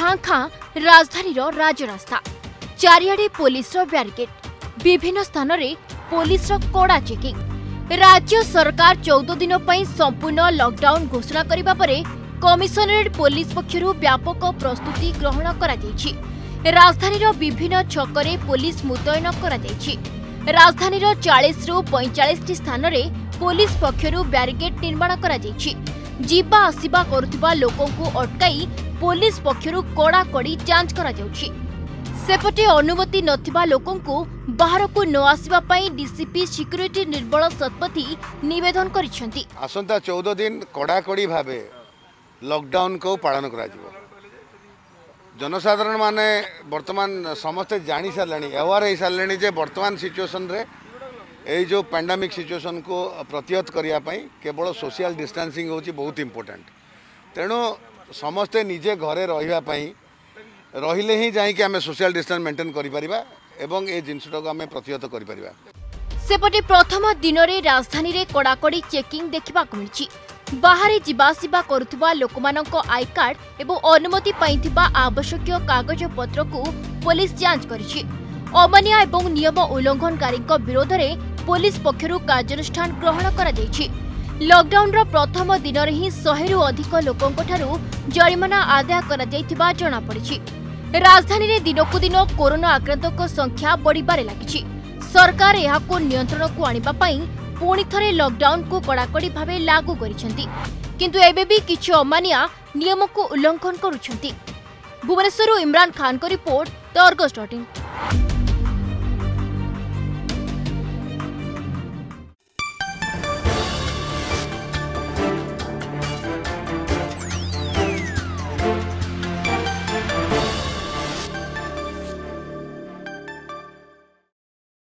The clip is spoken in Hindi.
खाँ खाँ राजधानी राजरास्ता चारिआडे पुलिस ब्यारिकेड विभिन्न स्थान में पुलिस कड़ा चेकिंग। राज्य सरकार 14 दिन संपूर्ण लॉकडाउन घोषणा करने पर कमिशनरेट पुलिस पक्षर व्यापक प्रस्तुति ग्रहण कर राजधानी विभिन्न छकरे पुलिस मुतयन कर राजधानी 40 रु 45 स्थान में पुलिस पक्षर ब्यारिकेड निर्माण कर जीवा आसवा करुवा लोकंकु अटकाई पुलिस पक्षरु कड़ा कड़ी जांच करा जाउछि। सेपटे अनुमति नथिबा लोकंकु बाहर को न आसवा पई डीसीपी सिक्यूरिटी निर्बल सतपथी निवेदन करिसेंती। आसंता 14 दिन कड़ा कड़ी भाबे लॉकडाउन को पालन करा जिवो। जनसाधारण माने वर्तमान समस्त जानि सारलेनी अवार हे सारलेनी जे वर्तमान सिचुएशन रे ये जो पैंडेमिक सिचुएशन को प्रतिहत करने केवल सोशल डिस्टेंसिंग होची बहुत इम्पोर्टेंट। तेणु समस्ते निजे घरे रहिले ही जाइए आम सोशल डिस्टेंस मेंटेन कर जिनसटा को आम प्रतिहत कर। सेपटे प्रथम दिन में राजधानी रे कड़ाकड़ी चेकिंग देखा मिली। बाहर जावासवा करुवा लोक आई कार्ड एवं अनुमति पाई आवश्यक कागजपत्र को पुलिस जांच करी। अमानिया एवं नियम उल्लंघनकारी विरोध में पुलिस पक्षरु कार्यानुष्ठान ग्रहण करा जायछि। लॉकडाउन रो प्रथम दिन रे ही 100 रु अधिक लोकंक ठारु जरिमाना आदाय करा जायतिबा जणा पड़िछि। राजधानी रे दिनकु दिन कोरोना आक्रांतक संख्या बढ़िबारे लागिछि। सरकार एहाको नियंत्रण को आनिबा पई पुणी थरे लॉकडाउन को कड़ाकड़ी भाबे लागू करिसेंती, किंतु एबे भी किछु अमानिया नियम को उल्लंघन करुछंती। भुवनेश्वरु इमरान खान को रिपोर्ट दर्गस.in।